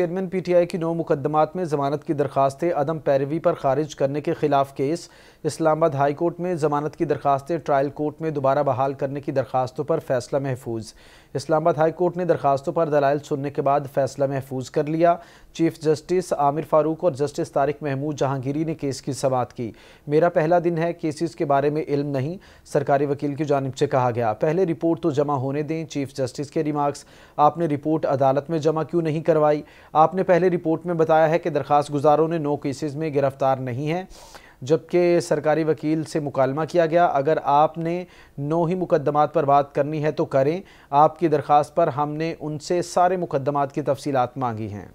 Chairman PTI की 9 मुकदमात में जमानत की दरखास्तें अदम पैरवी पर खारिज करने के खिलाफ केस। इस्लामाबाद हाई कोर्ट में जमानत की दरखास्तें ट्रायल कोर्ट में दोबारा बहाल करने की दरखास्तों पर फैसला महफूज। इस्लामाबाद हाई कोर्ट ने दरखास्तों पर दलाइल सुनने के बाद फैसला महफूज कर लिया। चीफ जस्टिस आमिर फारूक और जस्टिस तारिक महमूद जहांगीरी ने केस की समाअत की। मेरा पहला दिन है, केसेस के बारे में इल्म नहीं, सरकारी वकील की जानिब से कहा गया। पहले रिपोर्ट तो जमा होने दें। चीफ जस्टिस के रिमार्क्स, आपने रिपोर्ट अदालत में जमा क्यों नहीं करवाई? आपने पहले रिपोर्ट में बताया है कि दरखास्त गुजारों ने 9 केसेस में गिरफ्तार नहीं है, जबकि सरकारी वकील से मुकालमा किया गया। अगर आपने 9 ही मुकदमात पर बात करनी है तो करें। आपकी दरख्वास्त पर हमने उनसे सारे मुकदमात की तफसीलात मांगी हैं।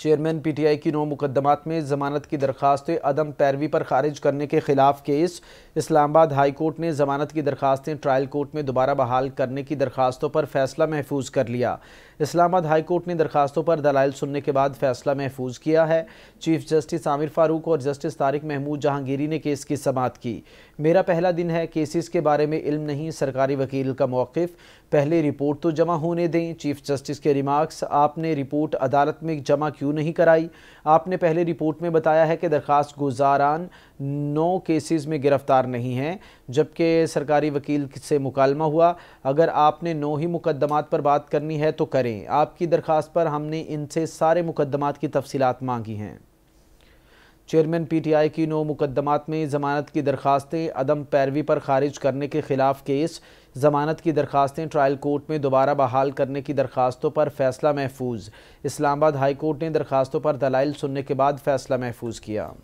चेयरमैन PTI की 9 मुकदमात में जमानत की दरखास्तें अदम पैरवी पर खारिज करने के खिलाफ केस। इस्लामाबाद हाई कोर्ट ने जमानत की दरखास्तें ट्रायल कोर्ट में दोबारा बहाल करने की दरखास्तों पर फैसला महफूज कर लिया। इस्लामाबाद हाई कोर्ट ने दरखास्तों पर दलाइल सुनने के बाद फैसला महफूज किया है। चीफ जस्टिस आमिर फारूक और जस्टिस तारिक महमूद जहांगीरी ने केस की समाअत की। मेरा पहला दिन है, केसेस के बारे में इल्म नहीं, सरकारी वकील का मौक़िफ़। पहले रिपोर्ट तो जमा होने दें। चीफ जस्टिस के रिमार्क्स, आपने रिपोर्ट अदालत में जमा क्यों नहीं कराई? आपने पहले रिपोर्ट में बताया है कि दरखास्त गुजारान 9 केसेस में गिरफ्तार नहीं हैं, जबकि सरकारी वकील से मुकालमा हुआ। अगर आपने 9 ही मुकदमात पर बात करनी है तो करें। आपकी दरखास्त पर हमने इनसे सारे मुकदमात की तफसीलात मांगी हैं। चेयरमैन PTI की 9 मुकदमात में जमानत की दरखास्तें अदम पैरवी पर खारिज करने के खिलाफ केस। जमानत की दरखास्तें ट्रायल कोर्ट में दोबारा बहाल करने की दरखास्तों पर फैसला महफूज। इस्लामाबाद हाई कोर्ट ने दरखास्तों पर दलाइल सुनने के बाद फैसला महफूज किया।